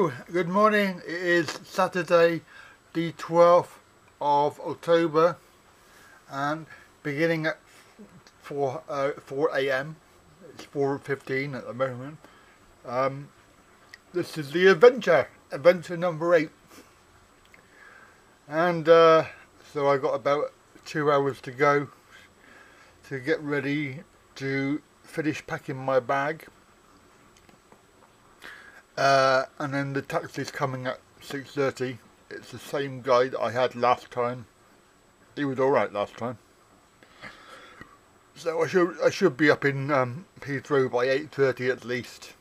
Hello, good morning. It is Saturday the 12th of October and beginning at 4 a.m. It's 4:15 at the moment. This is the adventure number 8, and so I got about 2 hours to go to get ready to finish packing my bag. And then the taxi's coming at 6:30. It's the same guy that I had last time. He was alright last time. So I should be up in Heathrow by 8:30 at least.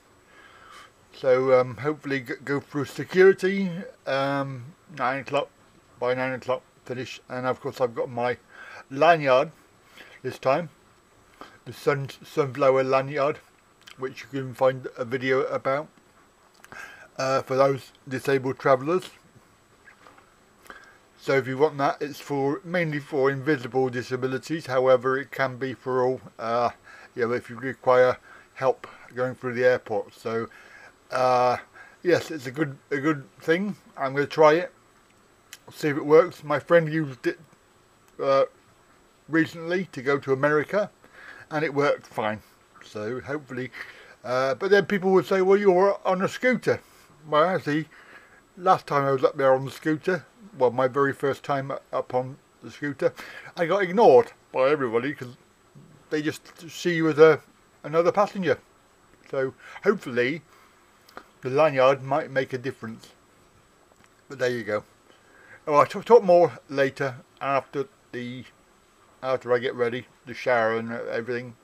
So hopefully go through security 9 o'clock, by 9 o'clock finish. And of course I've got my lanyard this time, the sunflower lanyard, which you can find a video about. For those disabled travellers. So if you want that, it's for mainly for invisible disabilities. However, it can be for all. You know, if you require help going through the airport. So yes, it's a good thing. I'm going to try it, see if it works. My friend used it recently to go to America, and it worked fine. So hopefully, but then people would say, "Well, you're on a scooter." Well, actually, last time I was up there on the scooter, well, my very first time up on the scooter, I got ignored by everybody because they just see you as another passenger. So hopefully the lanyard might make a difference. But there you go. Oh, I'll talk more later after I get ready, the shower and everything,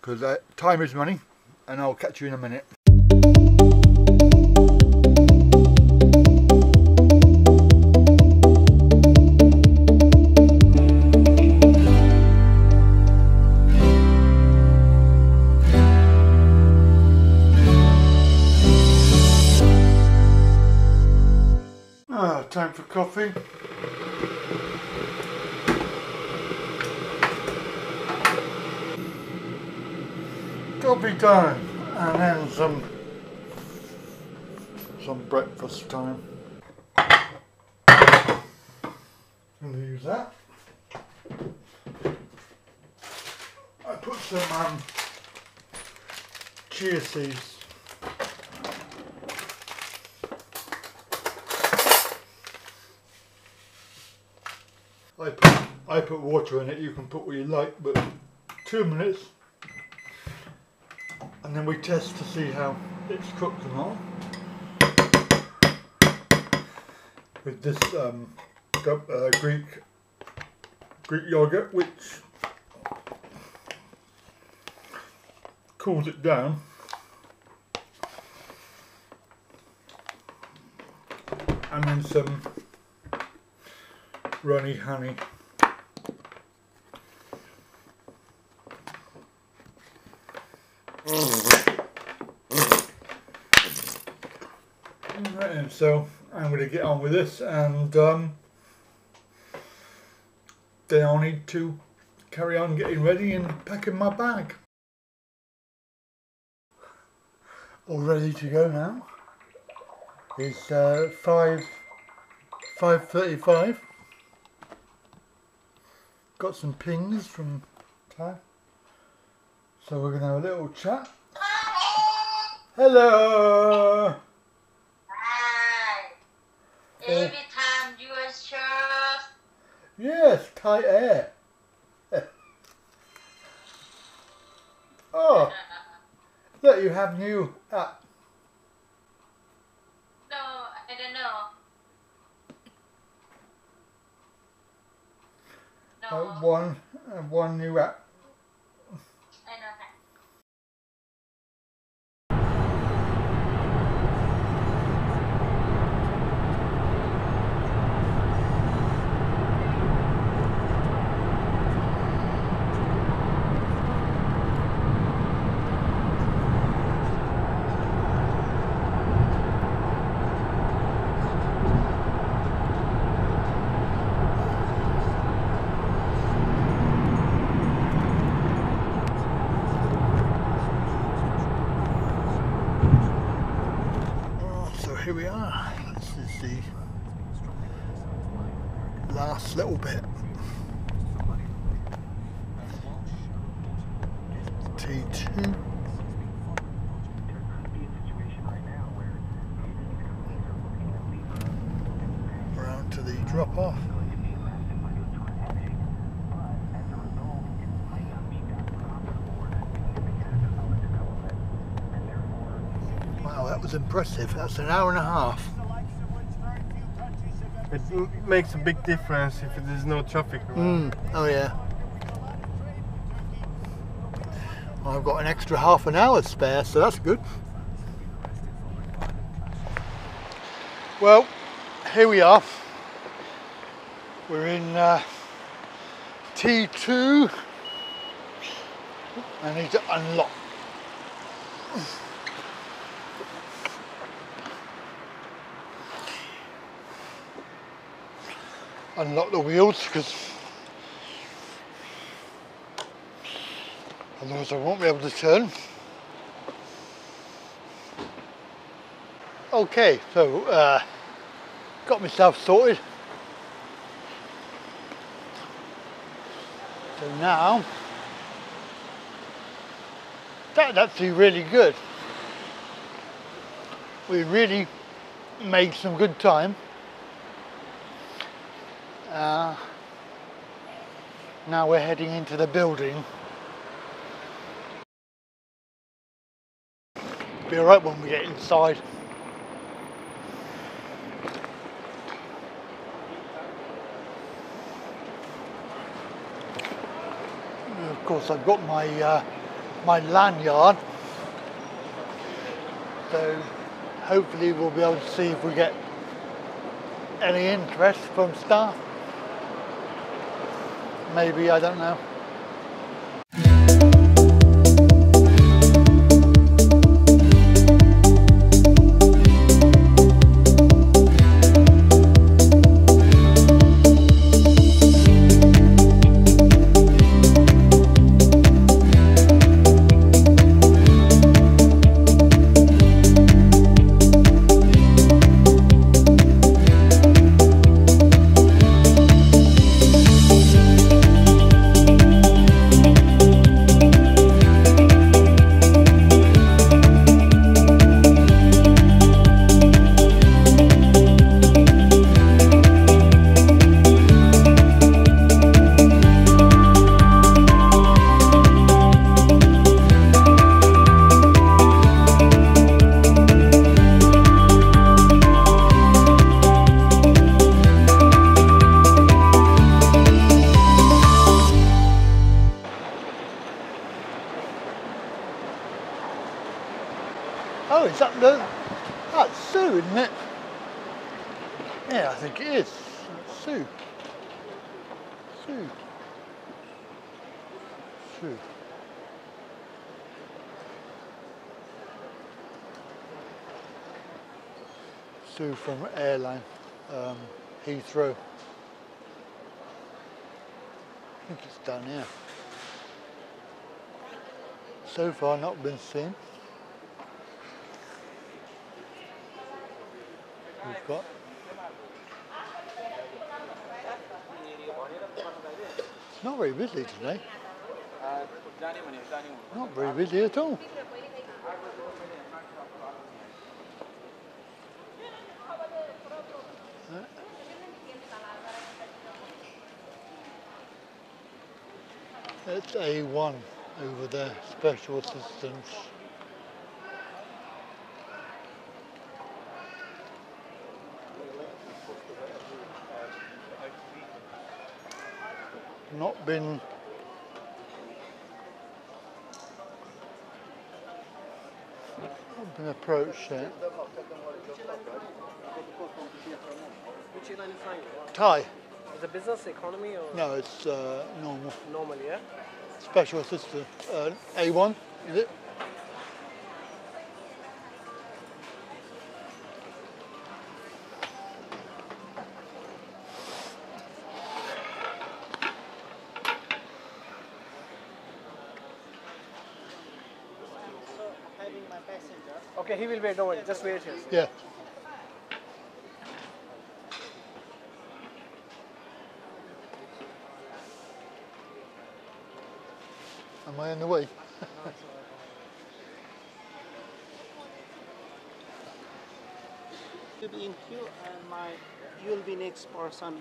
because time is money, and I'll catch you in a minute. Time for coffee. Coffee time, and then some breakfast time. I'm gonna use that. I put some chia seeds. I put water in it. You can put what you like, but 2 minutes, and then we test to see how it's cooked or not with this Greek yogurt, which cools it down. And then some runny honey. Right, so I'm going to get on with this, and then I'll need to carry on getting ready and packing my bag. All ready to go now. It's 5:35. Got some pings from Thai, so we're going to have a little chat. Hello! Hi! Every time you are sure? Yes, Thai Air. Oh! Look, you have new app. No, I don't know. One new app. I know here we are. This is the last little bit. T2. Around to the drop off. That was impressive. That's an hour and a half. It makes a big difference if there's no traffic around. Oh yeah. Well, I've got an extra half an hour spare, so that's good. Well, here we are. We're in T2. I need to unlock. Unlock the wheels, because otherwise I won't be able to turn. Okay, so got myself sorted. So now that's actually really good. We really made some good time. Now we're heading into the building. Be alright when we get inside. Of course, I've got my my lanyard, so hopefully we'll be able to see if we get any interest from staff. Maybe, I don't know. Oh, is that the... That's Sue, isn't it? Yeah, I think it is. That's Sue. Sue. Sue. Sue from airline, Heathrow. I think it's down here. So far, not been seen. We've got it's not very busy today. Not very busy at all. That's A1 over there, special assistance. Not been approached yet. Which airline are you flying? Thai. Is it business economy or? No, it's normal. Normal, yeah. Special assistant, A1, is it? Okay, he will wait. Don't worry. Just wait here. Yeah. Am I in the way? You'll be in queue and you'll be next person.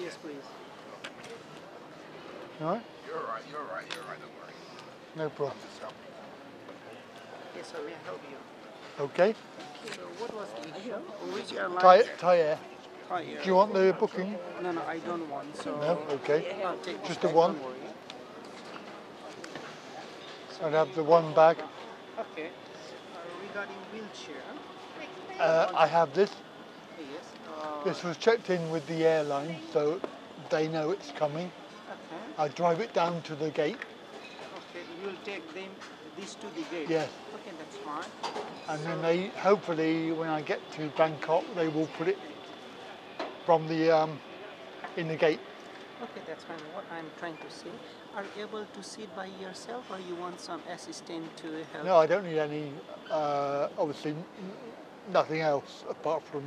Yes, please. All right? You're all right, don't worry. No problem. Yes, sir, we'll help you. Okay. So what was the issue? Which airline? Thai Air. Thai Air. Do you want the booking? No, I don't want. So no? Okay. Just the one? I'd have the one bag. Okay. Regarding wheelchair? I have this. Yes. This was checked in with the airline, so they know it's coming. Okay. I drive it down to the gate. Okay, you'll take these to the gate? Yes. Okay, that's fine. And so then they, hopefully, when I get to Bangkok, they will put it from the, in the gate. Okay, that's fine. What I'm trying to see. Are you able to sit by yourself, or you want some assistant to help? No, I don't need any, obviously, nothing else apart from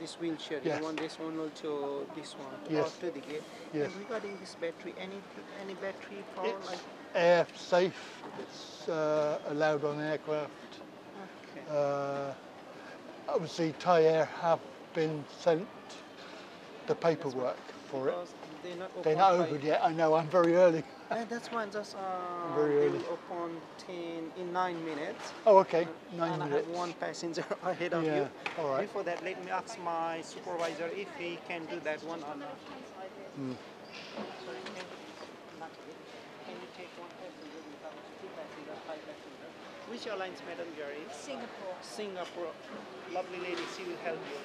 this wheelchair. Yes. You want this one or to this one? Yes. Or to the gate? Yes. And regarding this battery, any battery for it's like air safe, it's allowed on aircraft. Okay. Obviously, Thai Air have been sent the paperwork for it. They're not open yet. I know, I'm very early. Yeah, that's fine. Just very early. Open in 9 minutes. Oh, okay. 9 minutes. And I have one passenger ahead of you. All right. Before that, let me ask my supervisor if he can do that one or not. Mm. Can you take one passenger without two passengers, five passengers? Which airlines, Madam Jerry? Singapore. Singapore. Lovely lady. She will help you.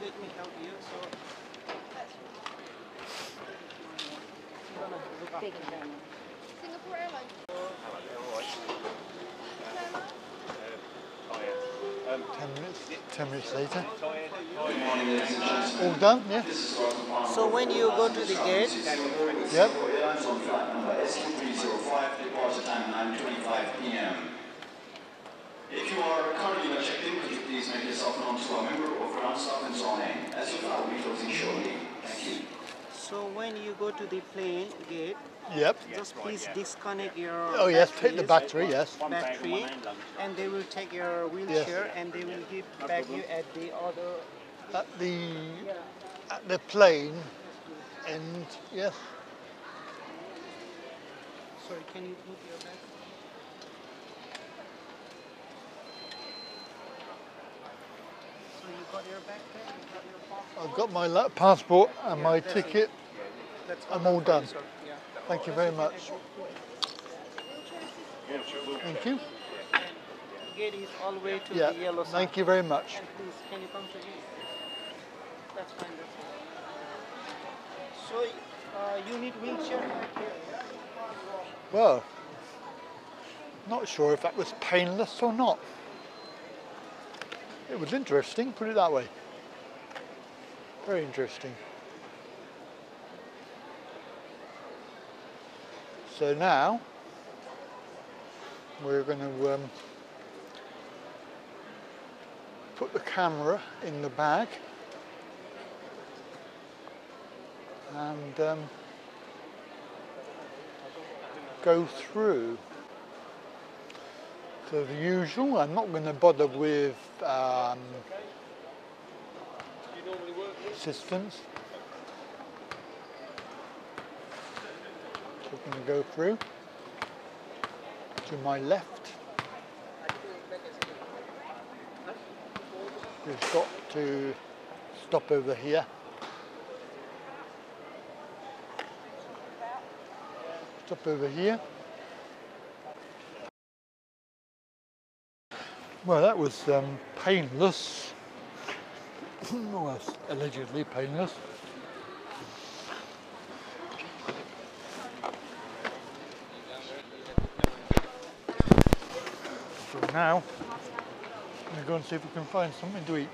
Let me help you, so Singapore Airlines. Hello. 10 minutes later. All done, yeah. So when you go to the gate, yep. Departure time 9:25 p.m. If you are currently not checked in, could you please make yourself known to a member of ground staff and so on, as you will be closing shortly. Thank you. So when you go to the plane gate, yep. Just please disconnect your take the battery, battery, and they will take your wheelchair and they will give back you at the other at the plane end, yes. Sorry, can you put your back? Got your backpack, you got your passport? I've got my passport and my ticket. I'm all done. Yeah. Thank you very much. Thank you. The gate is all the way to the yellow side. Thank you very much. And please, can you come to me? That's fine. That's fine. So you need wheelchair back here? Yeah? Well, not sure if that was painless or not. It was interesting, put it that way. Very interesting. So now we're going to put the camera in the bag and go through. So the usual, I'm not going to bother with systems. So we're going to go through to my left. We've got to stop over here. Stop over here. Well, that was painless, well, allegedly painless. So now, I'm going to go and see if we can find something to eat.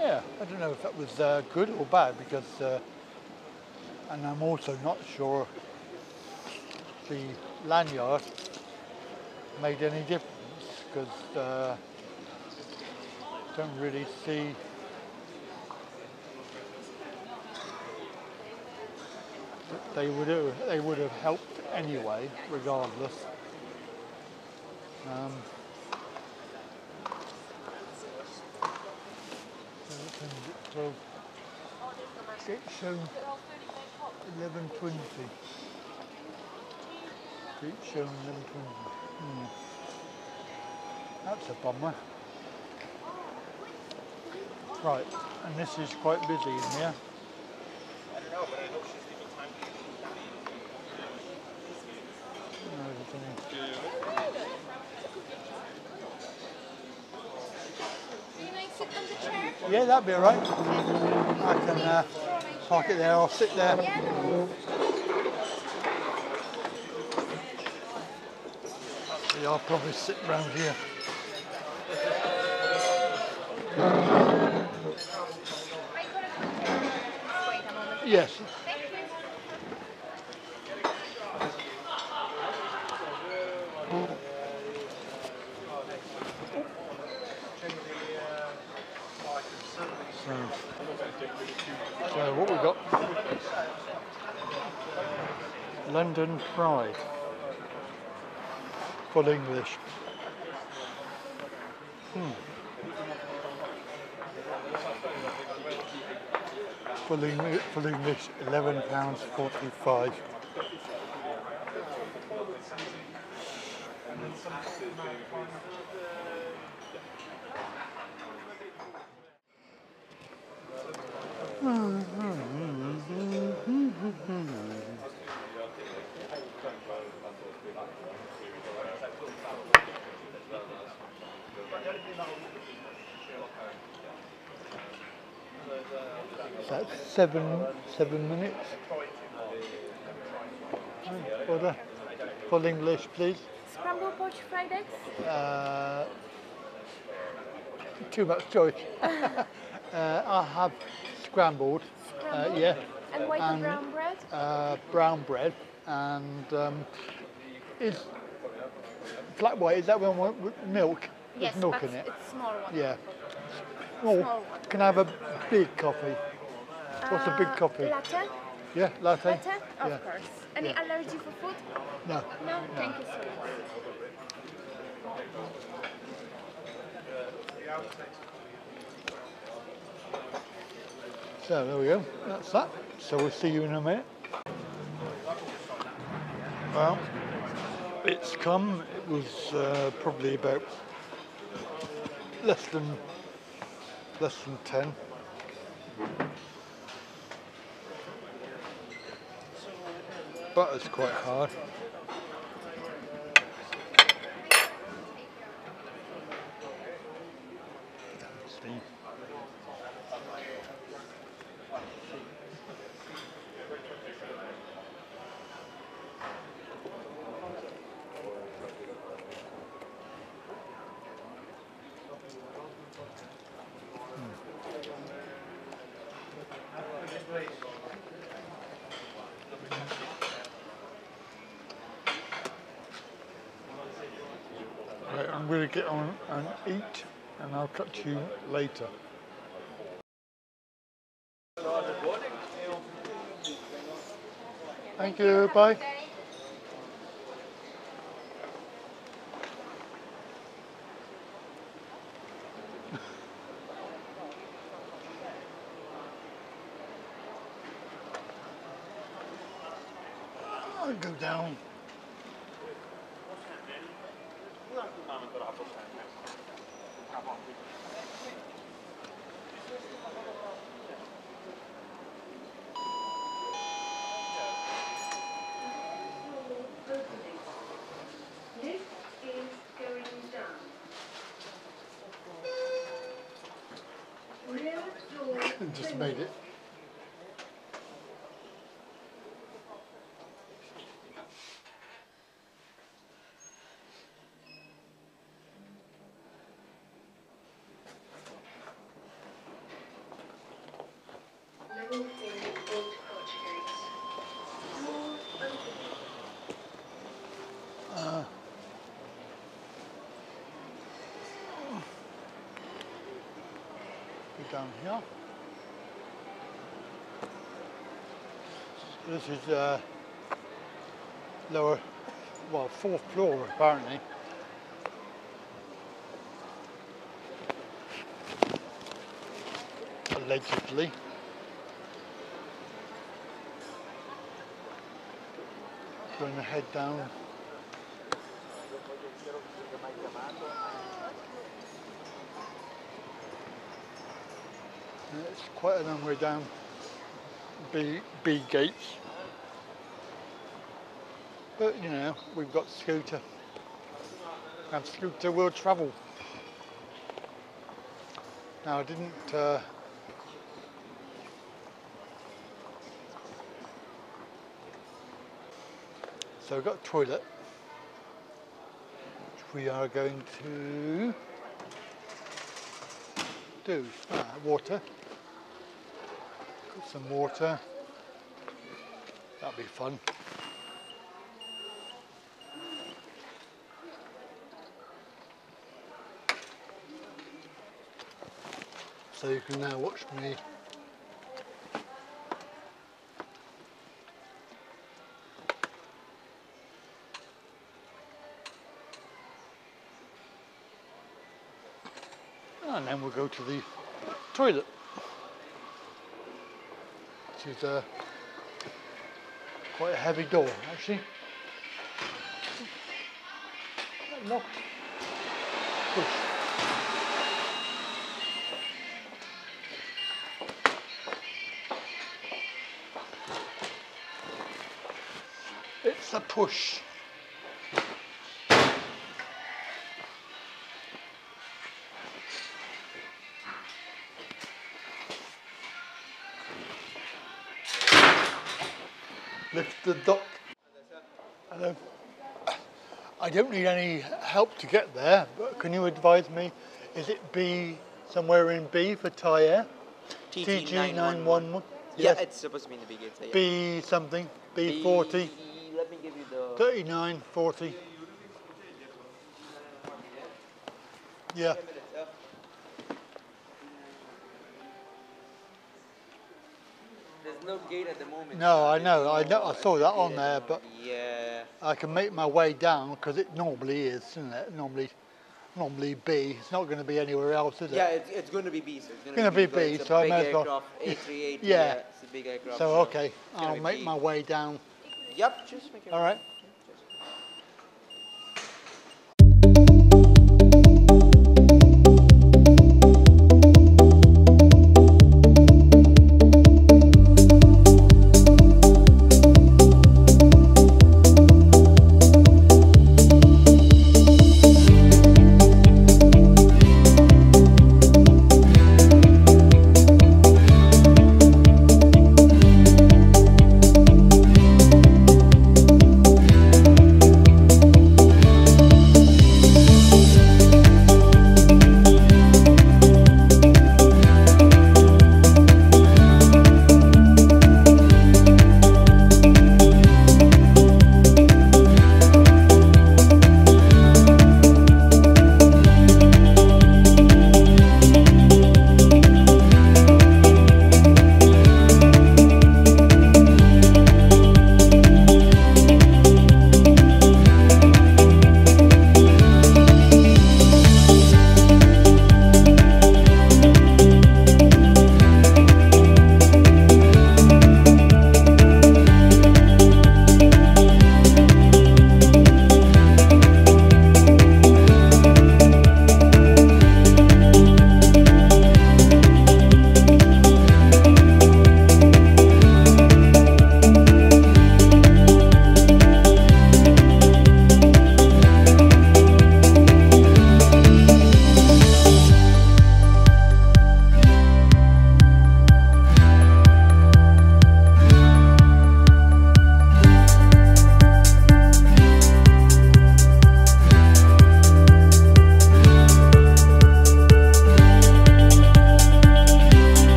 Yeah, I don't know if that was good or bad because, and I'm also not sure the lanyard made any difference because don't really see they would have helped anyway, regardless. So it's shown 11:20. It's shown 11:20. That's a bummer. Right, and this is quite busy in here. I don't know, but I hope she's leaving time to get. Are you going to sit on the chair? Yeah, that'd be alright. I can park it there, I'll sit there. Actually, I'll probably sit round here. Yes. Thank you. So what we've got? London Pride. Full English. Full English, £11.45. That's seven minutes. Order full English, please. Scrambled poached fried eggs. Too much choice. I have scrambled yeah, and white and brown bread. Brown bread and is black white. Is that one with milk? Yes, there's milk in it. It's small one. Yeah. Small one. Can I have a big coffee? What's a big coffee? Latte. Yeah, latte. Latte, of course. Any allergy for food? No. No, thank you so much. So there we go. That's that. So we'll see you in a minute. Well, it's come. It was probably about less than 10. Butter's quite hard. I'm going to get on and eat, and I'll catch you later. Thank you, bye. I'll go down. Just made it. Down here. This is lower, well, fourth floor apparently. Allegedly. Going to head down. It's quite a long way down B gates, but you know, we've got scooter and scooter will travel. Now I didn't so we've got a toilet which we are going to do. Water. Got some water. That'll be fun. So you can now watch me and then we'll go to the toilet, which is quite a heavy door actually. Locked. Push. It's a push. The dock. Hello. I don't need any help to get there, but can you advise me, is it B, somewhere in B for Thai Air? TG91. Yes. Yeah, it's supposed to be in the B gates. Yeah. B something, B40. Let me give you the... 39, 40. Yeah. No gate at the moment. No, I know. I saw that on there, but yeah, I can make my way down because it normally is, isn't it? Normally B. It's not going to be anywhere else, is it? Yeah, it's going to be B. So it's going to be B. So I may as well. A380. Yeah, it's a big aircraft. So okay, I'll make my way down. Yep, just make it. All right.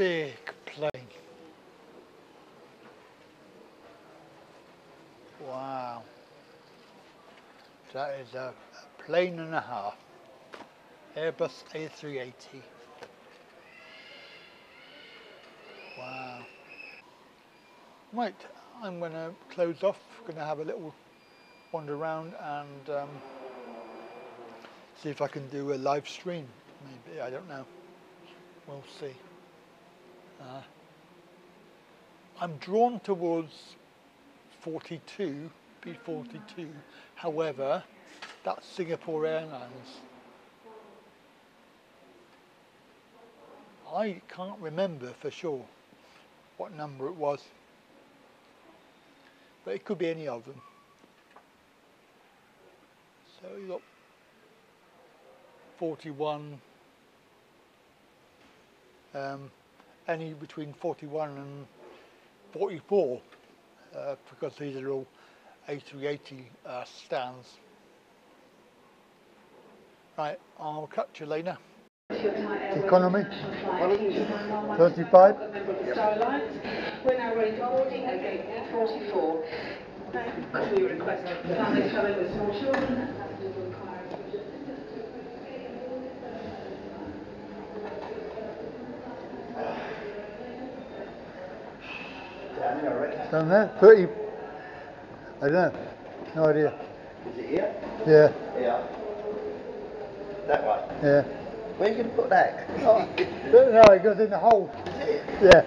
big plane. Wow. That is a plane and a half. Airbus A380. Wow. Right, I'm going to close off. Going to have a little wander around and see if I can do a live stream. Maybe, I don't know. We'll see. I'm drawn towards 42, B42. However, that's Singapore Airlines. I can't remember for sure what number it was, but it could be any of them. So you got 41, any between 41 and 44, because these are all A380 stands. Right, I'll cut you later. Economy, 35. Yep. We're now recording at gate 44. As we request families coming with small children. Down there, 30. I don't know. No idea. Is it here? Yeah. Yeah. That one. Yeah. Where can you put that? Oh, no, it goes in the hole. Is it? Yeah.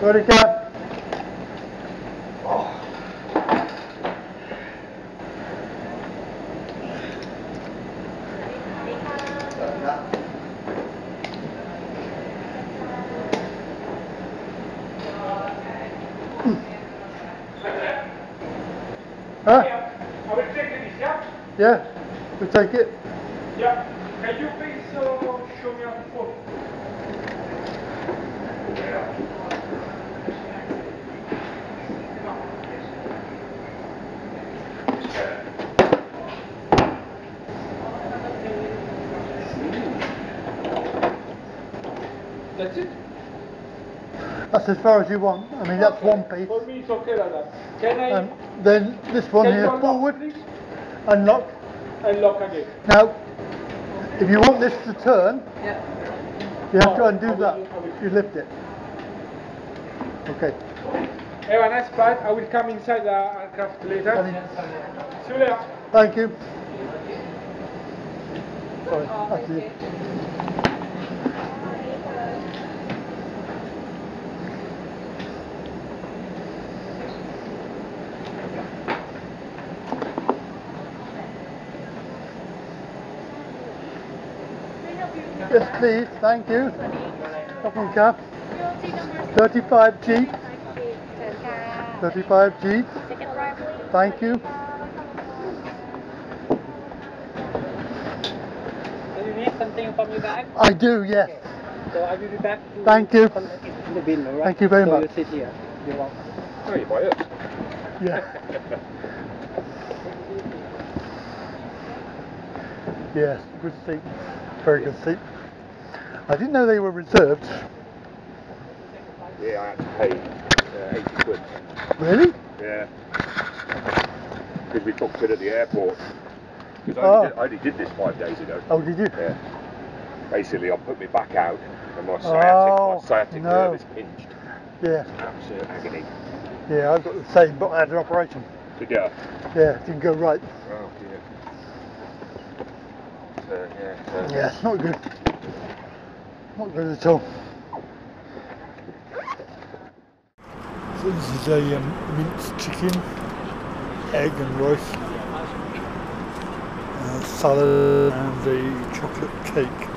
Got it down. Yeah, we'll take it. Yeah, can you please show me on the phone? That's it? That's as far as you want. I mean, that's one piece. For me, it's okay like that. Can I... then this one here, forward. Please? Unlock. Unlock again. Now, if you want this to turn, yeah, you have to undo that. You lift it. Okay. Have a nice flight. I will come inside the aircraft later. See you later. Thank you. Sorry, that's it. Yes, please. Thank you. Welcome, cab. 35 Jeep. 35 Jeep. Thank you. Do you need something from your bag? I do, yes. Okay. So I will be back. To thank you. In the bin, all right? Thank you very much. You sit here. You're welcome. Oh, you buy it. Yeah. Yes, good seat. Very good seat. I didn't know they were reserved. Yeah, I had to pay 80 quid. Really? Yeah. Because we took it at the airport. Because I only did this 5 days ago. Oh, did you? Yeah. Basically, I put my back out and my sciatic nerve is pinched. Yeah. Absolute agony. Yeah, I've got the same, but I had an operation. Did you? Yeah, it didn't go right. Oh, dear. Yeah, it's not good. Not good at all. So this is a minced chicken, egg and rice, salad and a chocolate cake.